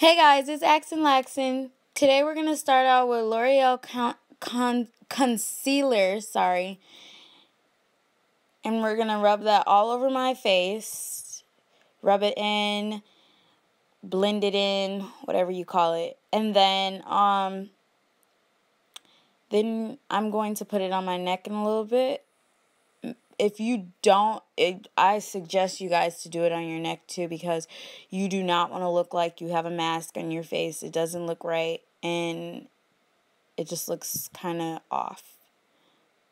Hey guys, it's Axyenn Lxyenn. Today we're going to start out with L'Oreal Concealer, and we're going to rub that all over my face, rub it in, blend it in, whatever you call it, and then I'm going to put it on my neck in a little bit. If you don't, I suggest you guys to do it on your neck too, because you do not want to look like you have a mask on your face. It doesn't look right, and it just looks kind of off.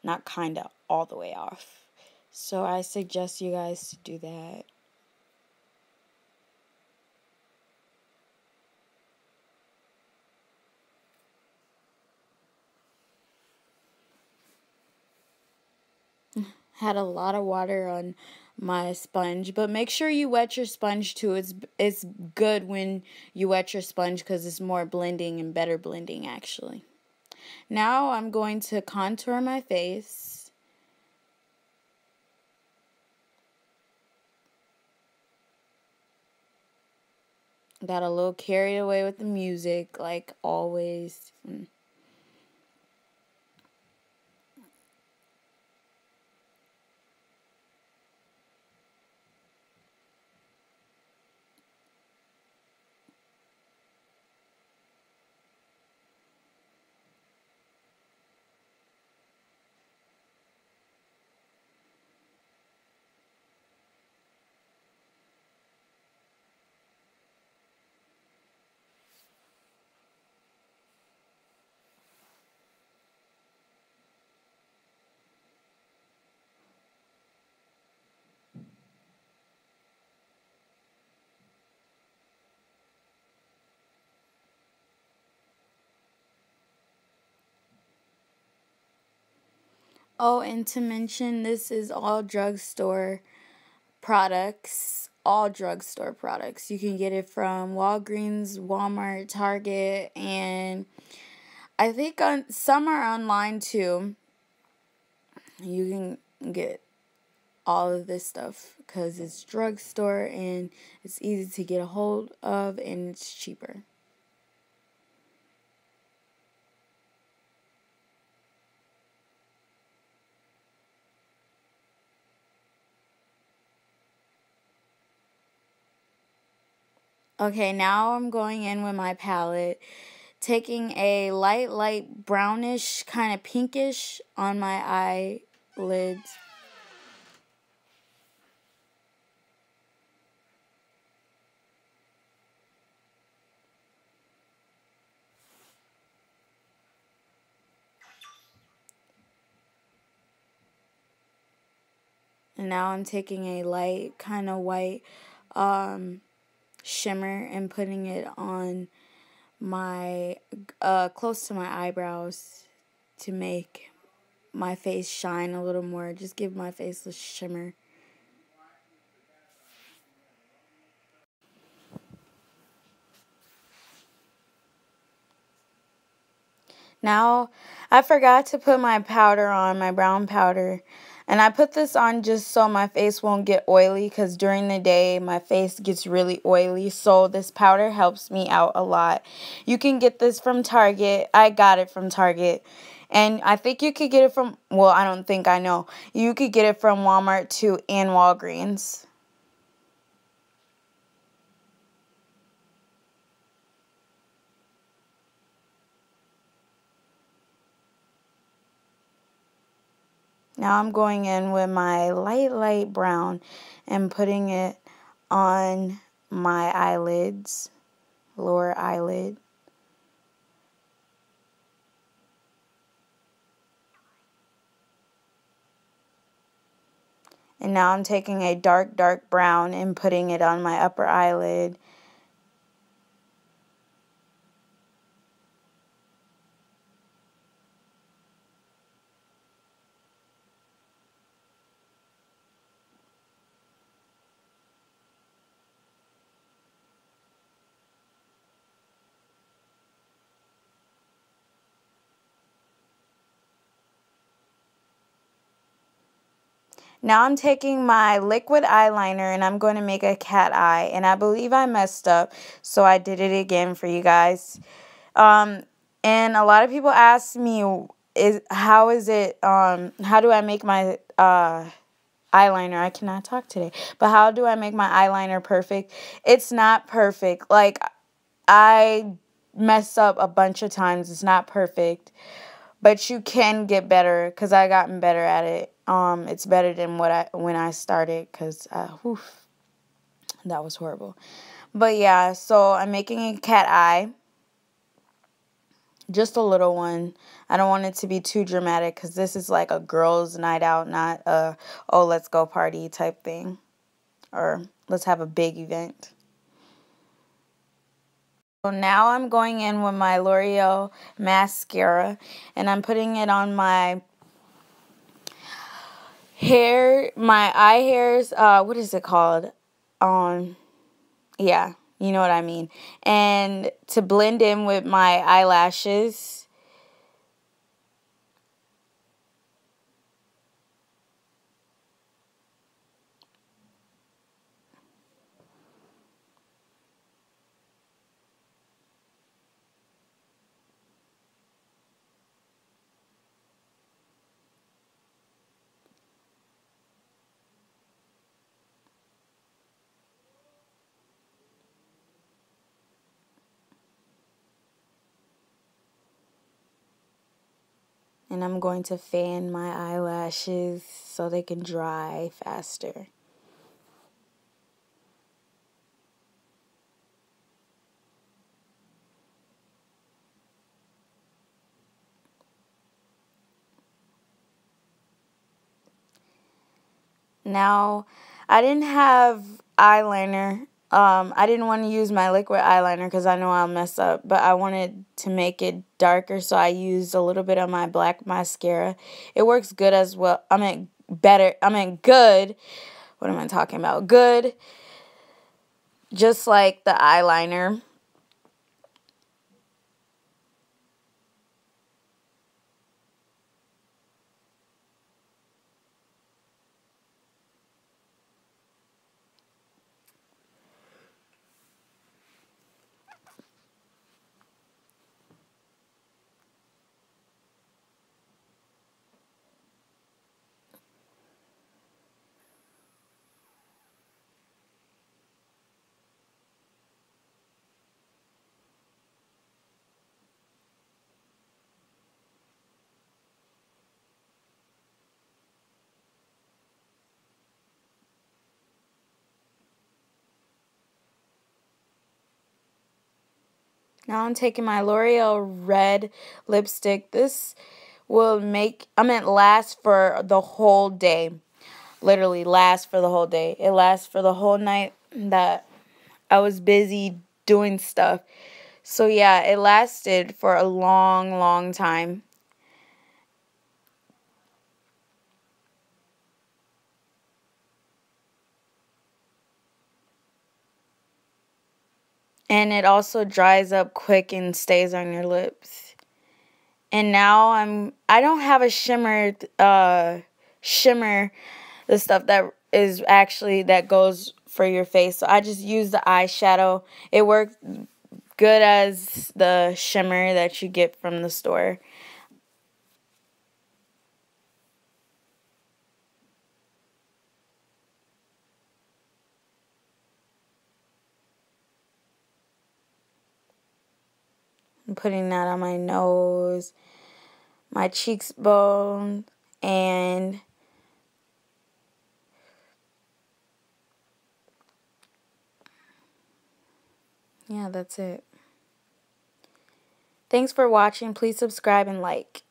Not kind of, all the way off. So I suggest you guys to do that. Had a lot of water on my sponge, but make sure you wet your sponge too. It's good when you wet your sponge because it's more blending and better blending actually. Now I'm going to contour my face. Got a little carried away with the music like always. Oh, and to mention, this is all drugstore products. All drugstore products. You can get it from Walgreens, Walmart, Target, and I think some are online too. You can get all of this stuff because it's drugstore and it's easy to get a hold of and it's cheaper. Okay, now I'm going in with my palette, taking a light brownish, kind of pinkish on my eyelids. And now I'm taking a light, kind of white, shimmer and putting it on my close to my eyebrows to make my face shine a little more, just give my face a shimmer. Now I forgot to put my powder on, my brown powder. And I put this on just so my face won't get oily, because during the day my face gets really oily. So this powder helps me out a lot. You can get this from Target. I got it from Target. And I think you could get it from, well, I don't think, I know. You could get it from Walmart too and Walgreens. Now I'm going in with my light brown and putting it on my eyelids, lower eyelid. And now I'm taking a dark brown and putting it on my upper eyelid. Now I'm taking my liquid eyeliner and I'm going to make a cat eye. And I believe I messed up, so I did it again for you guys. And a lot of people ask me, how do I make my eyeliner? I cannot talk today. But how do I make my eyeliner perfect? It's not perfect. Like, I mess up a bunch of times. It's not perfect. But you can get better, because I gotten better at it. It's better than when I started, because that was horrible. But yeah, so I'm making a cat eye. Just a little one. I don't want it to be too dramatic, because this is like a girls' night out, not a, oh, let's go party type thing. Or let's have a big event. So now I'm going in with my L'Oreal mascara, and I'm putting it on my hair, my eye hairs, what is it called? Yeah. You know what I mean. And to blend in with my eyelashes. And I'm going to fan my eyelashes so they can dry faster. Now, I didn't have eyeliner. I didn't want to use my liquid eyeliner because I know I'll mess up, but I wanted to make it darker, so I used a little bit of my black mascara. It works good as well. I mean good. What am I talking about? Good. Just like the eyeliner. Now I'm taking my L'Oreal red lipstick. This will make, last for the whole day. Literally last for the whole day. It lasts for the whole night that I was busy doing stuff. So yeah, it lasted for a long, long time. And it also dries up quick and stays on your lips. And now I don't have a shimmer, the stuff that is actually that goes for your face. So I just use the eyeshadow. It worked good as the shimmer that you get from the store. I'm putting that on my nose, my cheekbone, and yeah, that's it. Thanks for watching. Please subscribe and like.